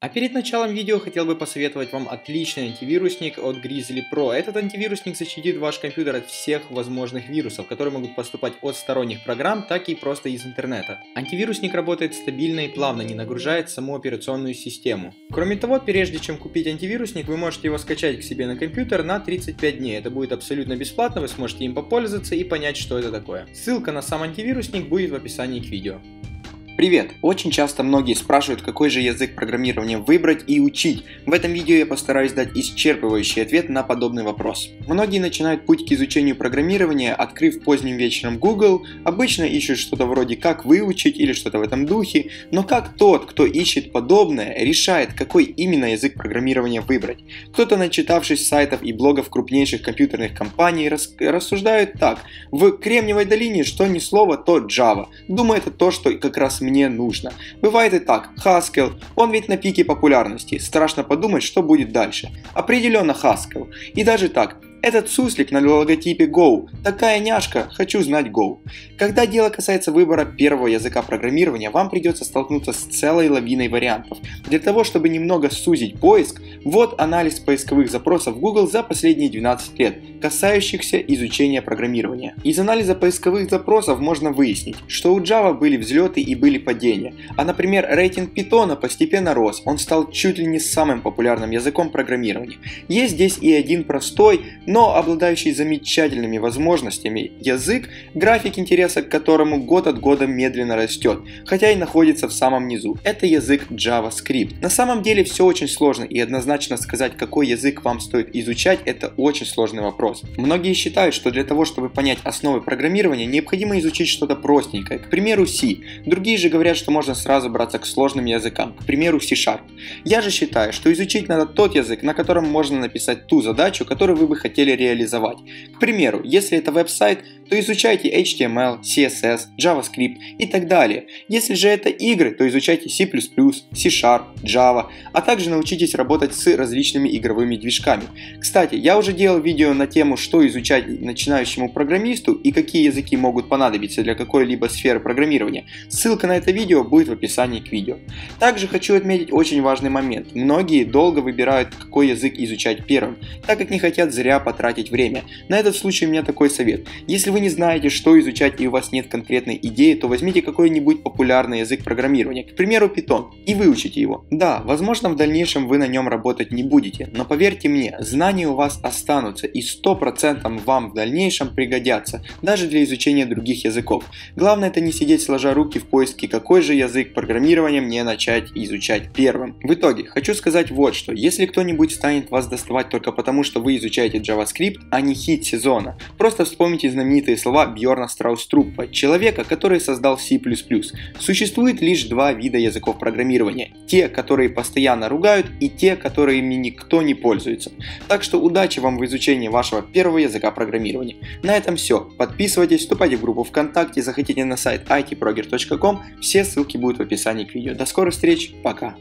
А перед началом видео хотел бы посоветовать вам отличный антивирусник от Grizzly Pro. Этот антивирусник защитит ваш компьютер от всех возможных вирусов, которые могут поступать от сторонних программ, так и просто из интернета. Антивирусник работает стабильно и плавно, не нагружает саму операционную систему. Кроме того, прежде чем купить антивирусник, вы можете его скачать к себе на компьютер на 35 дней. Это будет абсолютно бесплатно, вы сможете им попользоваться и понять, что это такое. Ссылка на сам антивирусник будет в описании к видео. Привет! Очень часто многие спрашивают, какой же язык программирования выбрать и учить. В этом видео я постараюсь дать исчерпывающий ответ на подобный вопрос. Многие начинают путь к изучению программирования, открыв поздним вечером Google, обычно ищут что-то вроде «как выучить» или что-то в этом духе, но как тот, кто ищет подобное, решает, какой именно язык программирования выбрать? Кто-то, начитавшись сайтов и блогов крупнейших компьютерных компаний, рассуждает так: в Кремниевой долине что ни слово, то Java. Думаю, это то, что как раз мне нужно. Бывает и так. Haskell, он ведь на пике популярности, страшно подумать, что будет дальше. Определенно Haskell. И даже так. Этот суслик на логотипе Go. Такая няшка, хочу знать Go. Когда дело касается выбора первого языка программирования, вам придется столкнуться с целой лавиной вариантов. Для того, чтобы немного сузить поиск, вот анализ поисковых запросов Google за последние 12 лет, касающихся изучения программирования. Из анализа поисковых запросов можно выяснить, что у Java были взлеты и были падения. А, например, рейтинг Python постепенно рос, он стал чуть ли не самым популярным языком программирования. Есть здесь и один простой, но обладающий замечательными возможностями язык, график интереса к которому год от года медленно растет, хотя и находится в самом низу. Это язык JavaScript. На самом деле все очень сложно, и однозначно сказать, какой язык вам стоит изучать, это очень сложный вопрос. Многие считают, что для того, чтобы понять основы программирования, необходимо изучить что-то простенькое, к примеру C. Другие же говорят, что можно сразу браться к сложным языкам, к примеру C-sharp. Я же считаю, что изучить надо тот язык, на котором можно написать ту задачу, которую вы бы хотели реализовать. К примеру, если это веб-сайт, то изучайте HTML, CSS, JavaScript и так далее. Если же это игры, то изучайте C++, C-Sharp, Java, а также научитесь работать с различными игровыми движками. Кстати, я уже делал видео на тему, что изучать начинающему программисту и какие языки могут понадобиться для какой-либо сферы программирования. Ссылка на это видео будет в описании к видео. Также хочу отметить очень важный момент. Многие долго выбирают, какой язык изучать первым, так как не хотят зря потратить время. На этот случай у меня такой совет. Если вы не знаете, что изучать и у вас нет конкретной идеи, то возьмите какой-нибудь популярный язык программирования, к примеру Python, и выучите его. Да, возможно в дальнейшем вы на нем работать не будете, но поверьте мне, знания у вас останутся и 100% вам в дальнейшем пригодятся, даже для изучения других языков. Главное это не сидеть сложа руки в поиске, какой же язык программирования мне начать изучать первым. В итоге, хочу сказать вот что, если кто-нибудь станет вас доставать только потому, что вы изучаете JavaScript, а не хит сезона, просто вспомните знаменитые слова Бьерна Страуструпа, человека, который создал C++. Существует лишь два вида языков программирования. Те, которые постоянно ругают, и те, которыми никто не пользуется. Так что удачи вам в изучении вашего первого языка программирования. На этом все. Подписывайтесь, вступайте в группу ВКонтакте, заходите на сайт itproger.com, все ссылки будут в описании к видео. До скорых встреч, пока!